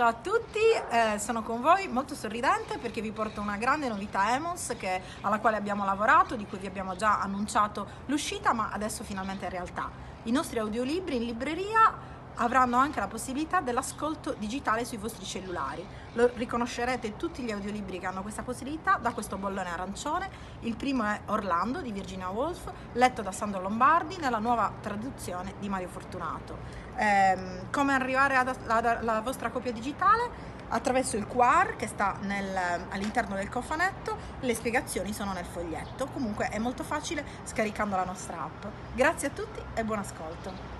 Ciao a tutti, sono con voi molto sorridente perché vi porto una grande novità Emons alla quale abbiamo lavorato, di cui vi abbiamo già annunciato l'uscita, ma adesso finalmente è realtà. I nostri audiolibri in libreria avranno anche la possibilità dell'ascolto digitale sui vostri cellulari. Riconoscerete tutti gli audiolibri che hanno questa possibilità da questo bollone arancione. Il primo è Orlando di Virginia Woolf, letto da Sandro Lombardi nella nuova traduzione di Mario Fortunato. Come arrivare alla vostra copia digitale? Attraverso il QR che sta all'interno del cofanetto, le spiegazioni sono nel foglietto. Comunque è molto facile scaricando la nostra app. Grazie a tutti e buon ascolto!